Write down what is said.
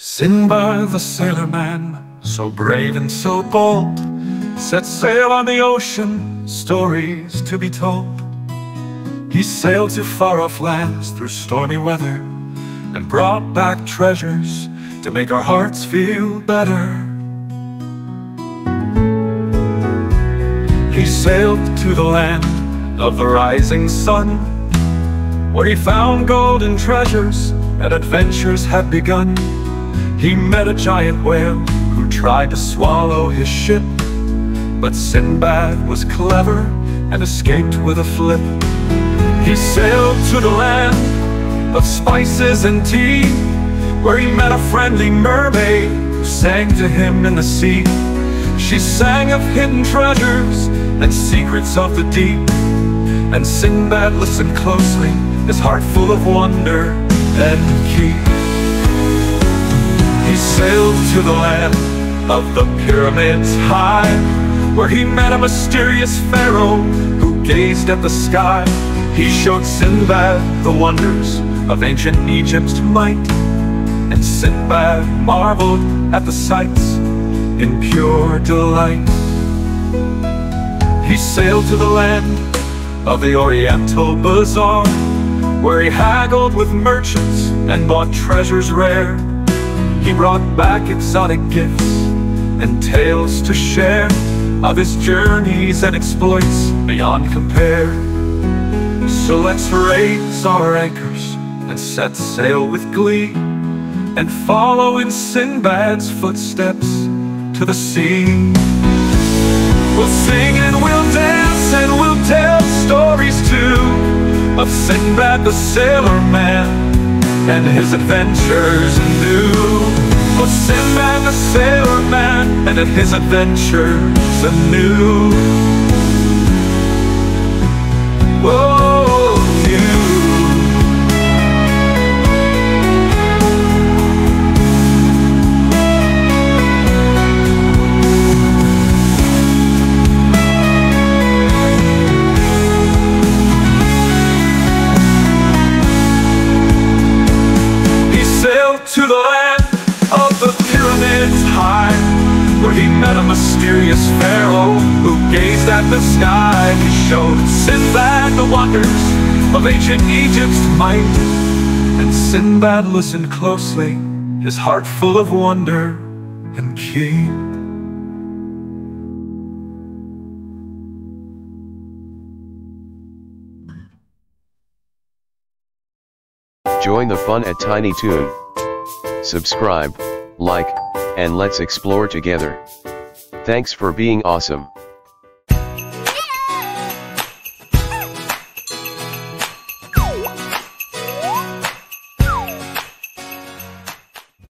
Sindbad the sailor man, so brave and so bold, set sail on the ocean, stories to be told. He sailed to far-off lands through stormy weather and brought back treasures to make our hearts feel better. He sailed to the land of the rising sun, where he found golden treasures and adventures had begun. He met a giant whale who tried to swallow his ship, but Sindbad was clever and escaped with a flip. He sailed to the land of spices and tea, where he met a friendly mermaid who sang to him in the sea. She sang of hidden treasures and secrets of the deep, and Sindbad listened closely, his heart full of wonder and key. He sailed to the land of the pyramids high, where he met a mysterious pharaoh who gazed at the sky. He showed Sindbad the wonders of ancient Egypt's might, and Sindbad marveled at the sights in pure delight. He sailed to the land of the Oriental Bazaar, where he haggled with merchants and bought treasures rare. He brought back exotic gifts and tales to share of his journeys and exploits beyond compare. So let's raise our anchors and set sail with glee, and follow in Sindbad's footsteps to the sea. We'll sing and we'll tell stories too, of Sindbad the sailor man and his adventures anew. Oh, Sindbad the sailor man, and his adventures anew. Oh, you. He sailed to the land of the pyramids high, where he met a mysterious pharaoh who gazed at the sky. He showed Sindbad the wonders of ancient Egypt's might, and Sindbad listened closely, his heart full of wonder and key. Join the fun at Tiny Tune. Subscribe, like, and let's explore together. Thanks for being awesome.